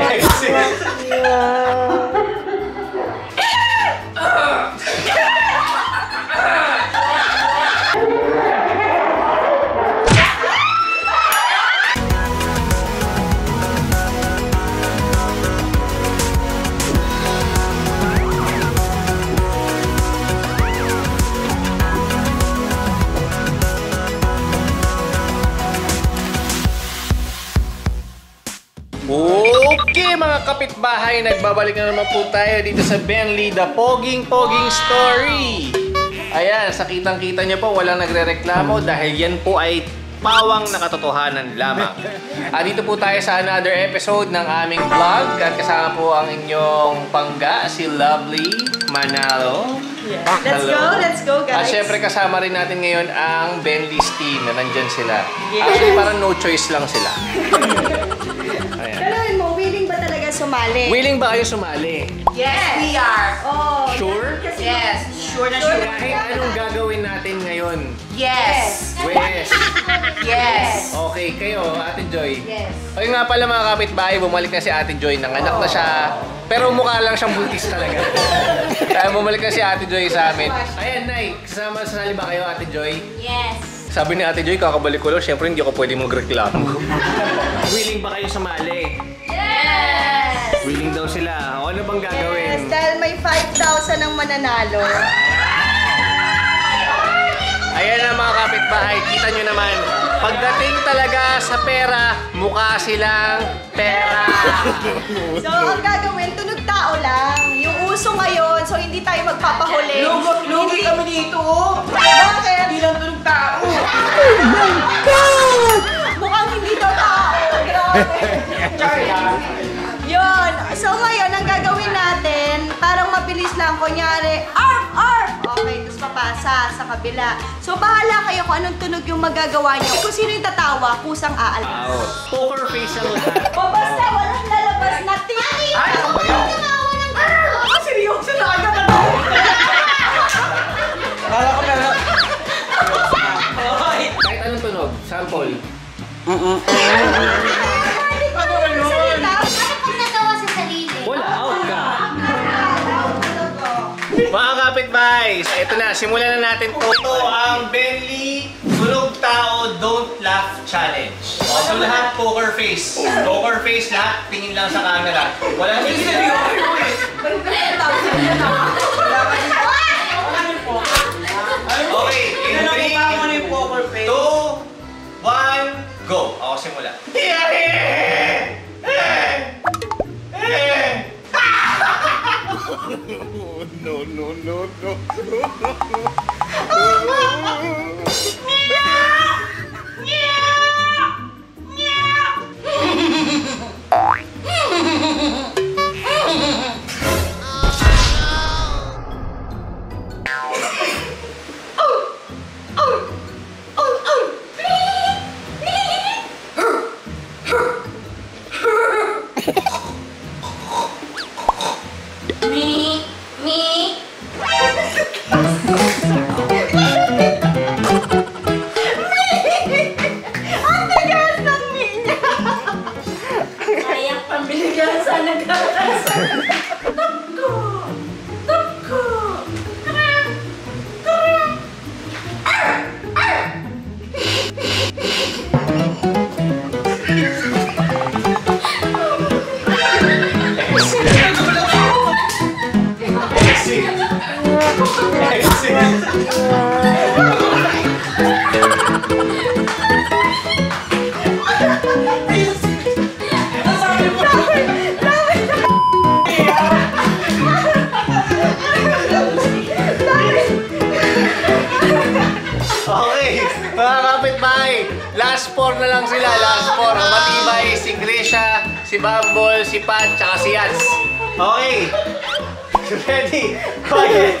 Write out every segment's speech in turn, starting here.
Okay mga kapitbahay, nagbabalik na naman po tayo dito sa BenLy the Pangga Story. Ayan, sa kitang-kita niyo po, walang nagre-reklamo dahil yan po ay pawang nakatotohanan lamang. Dito po tayo sa another episode ng aming vlog at kasama po ang inyong pangga, si Lovely Manalo. Yeah. Let's go guys. At syempre kasama rin natin ngayon ang BenLy's team na nandyan sila. Yes. Actually parang no choice lang sila. Pero mo, willing ba talaga sumali? Willing ba kayo sumali? Yes, we are. Oh, sure? Yes, sure na sure. Ay, anong gagawin natin ngayon? Yes. Yes. Yes. Okay, kayo, Ate Joy. Yes. O nga pala mga kapitbahay, bumalik na si Ate Joy. Nanganak na siya. Pero mukha lang siyang buntis talaga. Kaya bumalik na si Ate Joy sa amin. Ayan, Nay, kasama sa sali ba kayo, Ate Joy? Yes. Sabi ni Ate Joy, kakabalik ko lang. Siyempre, hindi ako pwede magreklamo. Willing ba kayo sumali? Yes! Willing daw sila. O, ano bang gagawin? Yes, dahil may 5,000 ang mananalo. Ayan na mga kapitbahay, kita nyo naman. Pagdating talaga sa pera, mukha silang pera. So, ang gagawin, tunog tao lang. Yung uso ngayon, so hindi tayo magpapahuli. Lugot kami dito. Bakit? Hindi lang tunog tao. Oh my God! Mukhang hindi daw tao. Yun. So ngayon, ang gagawin natin, parang mabilis lang. Kunyari, arf! Okay, tapos papasa sa kabila. So bahala kayo kung anong tunog yung magagawa nyo. Kung sino yung tatawa, kusang aalas. Poker face na lang. Basta, walang lalabas na titi. Ay, ako ba yun? Seryoso na agad na ako. Kala ko na. Kahit anong tunog? Sample. Mga kapitbahay, so ito na, simulan na natin po. Ito ang BenLy Tunog Tao Don't Laugh Challenge. So lahat poker face. Poker face lahat, tingin lang sa camera. Walang isip. Okay, in 3, 2, 1, go. Ako simula. Oh, no. Last four na lang sila, last four. Matibay, si Grisha, si Bumble, si Pat, tsaka si Yats. Okay. Ready? Quiet.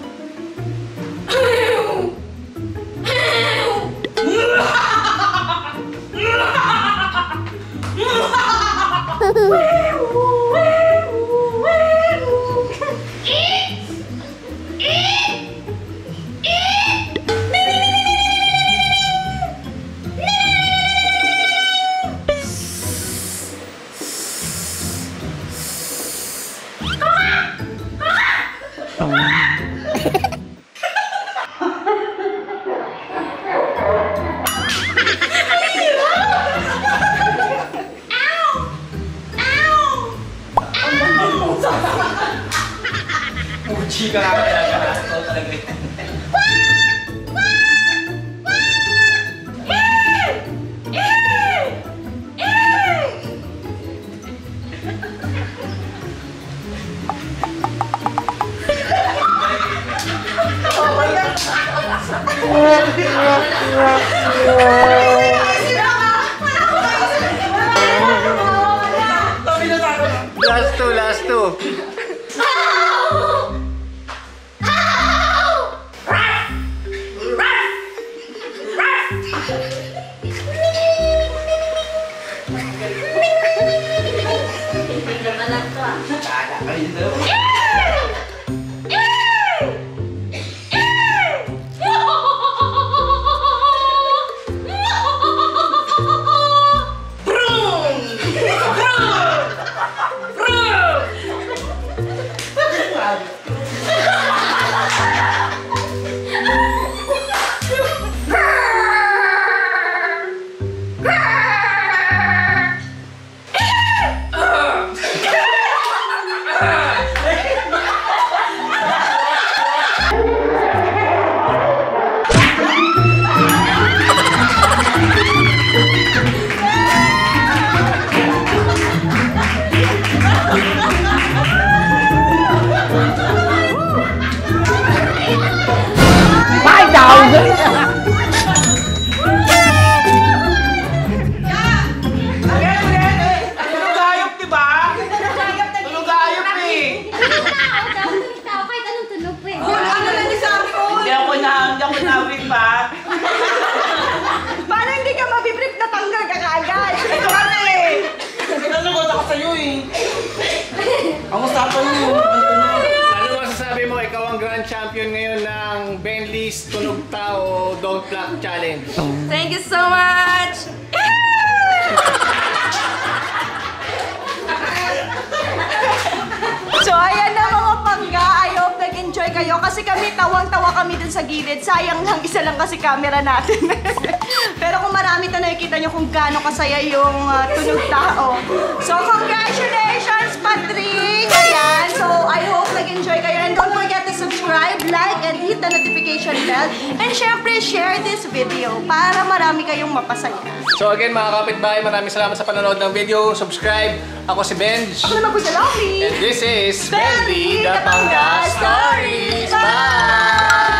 Last two. Champion ngayon ng BenLy's Tunog Tao Don't Pluck Challenge. Thank you so much! So ayan na mga pangga, I hope nag-enjoy kayo kasi kami tawang-tawa kami dun sa gilid. Sayang lang, isa lang kasi camera natin. Pero kung marami ito nakikita nyo kung gaano kasaya yung Tunog Tao. So congratulations Patrick! Ayan, so I hope nag-enjoy kayo. And don't forget, subscribe, like, and hit the notification bell. And syempre, share this video para marami kayong mapasaya. So again, mga kapitbahay, maraming salamat sa panonood ng video. Subscribe. Ako si Benj. Ako naman po si Lovely. And this is BenLy the Pangga Stories. Bye!